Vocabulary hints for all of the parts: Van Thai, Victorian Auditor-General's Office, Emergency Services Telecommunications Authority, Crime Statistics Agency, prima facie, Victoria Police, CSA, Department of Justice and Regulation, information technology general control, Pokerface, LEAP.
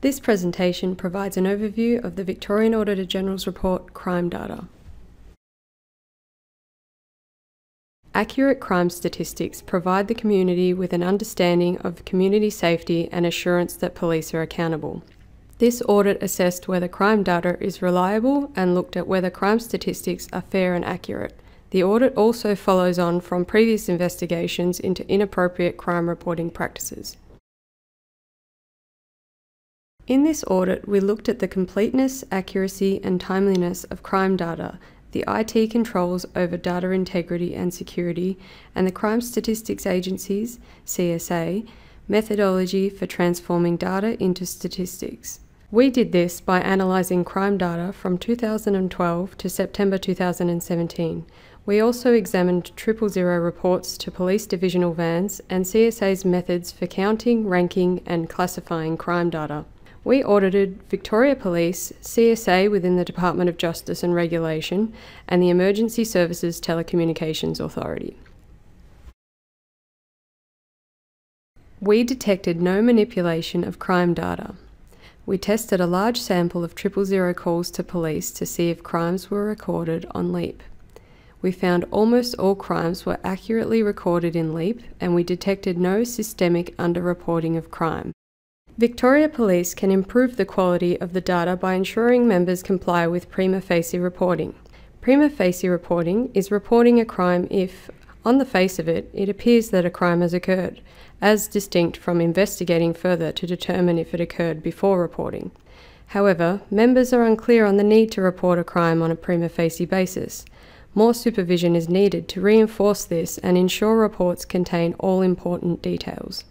This presentation provides an overview of the Victorian Auditor-General's Report crime data. Accurate crime statistics provide the community with an understanding of community safety and assurance that police are accountable. This audit assessed whether crime data is reliable and looked at whether crime statistics are fair and accurate. The audit also follows on from previous investigations into inappropriate crime reporting practices. In this audit, we looked at the completeness, accuracy, and timeliness of crime data, the IT controls over data integrity and security, and the Crime Statistics Agency's (CSA) methodology for transforming data into statistics. We did this by analysing crime data from 2012 to September 2017. We also examined 000 reports to police divisional vans and CSA's methods for counting, ranking, and classifying crime data. We audited Victoria Police, CSA within the Department of Justice and Regulation, and the Emergency Services Telecommunications Authority. We detected no manipulation of crime data. We tested a large sample of 000 calls to police to see if crimes were recorded on LEAP. We found almost all crimes were accurately recorded in LEAP, and we detected no systemic underreporting of crime. Victoria Police can improve the quality of the data by ensuring members comply with prima facie reporting. Prima facie reporting is reporting a crime if, on the face of it, it appears that a crime has occurred, as distinct from investigating further to determine if it occurred before reporting. However, members are unclear on the need to report a crime on a prima facie basis. More supervision is needed to reinforce this and ensure reports contain all important details.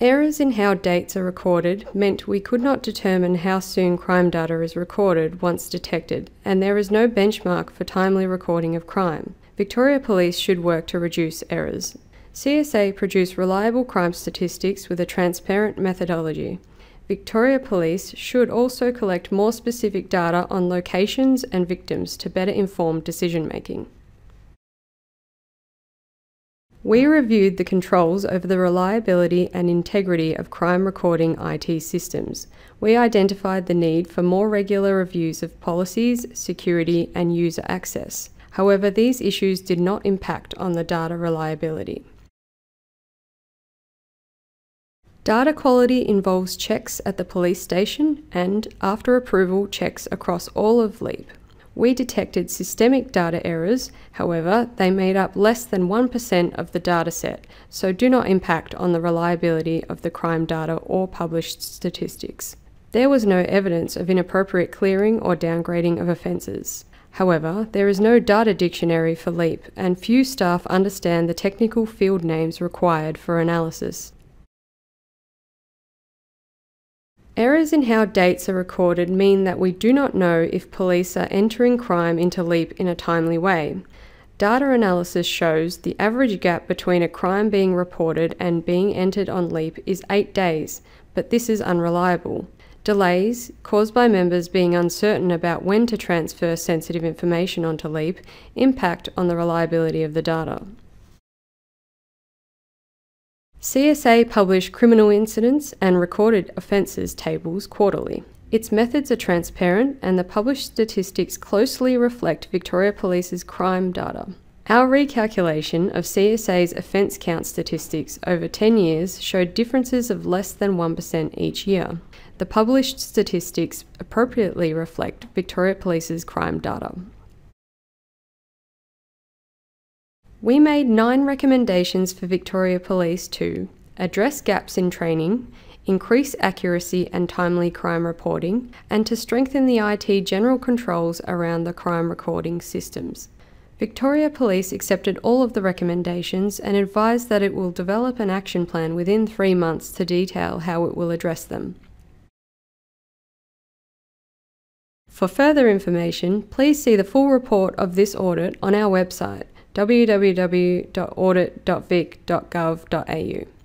Errors in how dates are recorded meant we could not determine how soon crime data is recorded once detected, and there is no benchmark for timely recording of crime. Victoria Police should work to reduce errors. CSA produce reliable crime statistics with a transparent methodology. Victoria Police should also collect more specific data on locations and victims to better inform decision-making. We reviewed the controls over the reliability and integrity of crime recording IT systems. We identified the need for more regular reviews of policies, security, and user access. However, these issues did not impact on the data reliability. Data quality involves checks at the police station and, after approval, checks across all of LEAP. We detected systemic data errors, however, they made up less than 1% of the dataset, so do not impact on the reliability of the crime data or published statistics. There was no evidence of inappropriate clearing or downgrading of offences. However, there is no data dictionary for LEAP, and few staff understand the technical field names required for analysis. Errors in how dates are recorded mean that we do not know if police are entering crime into LEAP in a timely way. Data analysis shows the average gap between a crime being reported and being entered on LEAP is 8 days, but this is unreliable. Delays, caused by members being uncertain about when to transfer sensitive information onto LEAP, impact on the reliability of the data. CSA publish criminal incidents and recorded offences tables quarterly. Its methods are transparent and the published statistics closely reflect Victoria Police's crime data. Our recalculation of CSA's offence count statistics over 10 years showed differences of less than 1% each year. The published statistics appropriately reflect Victoria Police's crime data. We made 9 recommendations for Victoria Police to address gaps in training, increase accuracy and timely crime reporting, and to strengthen the IT general controls around the crime recording systems. Victoria Police accepted all of the recommendations and advised that it will develop an action plan within 3 months to detail how it will address them. For further information, please see the full report of this audit on our website, www.audit.vic.gov.au.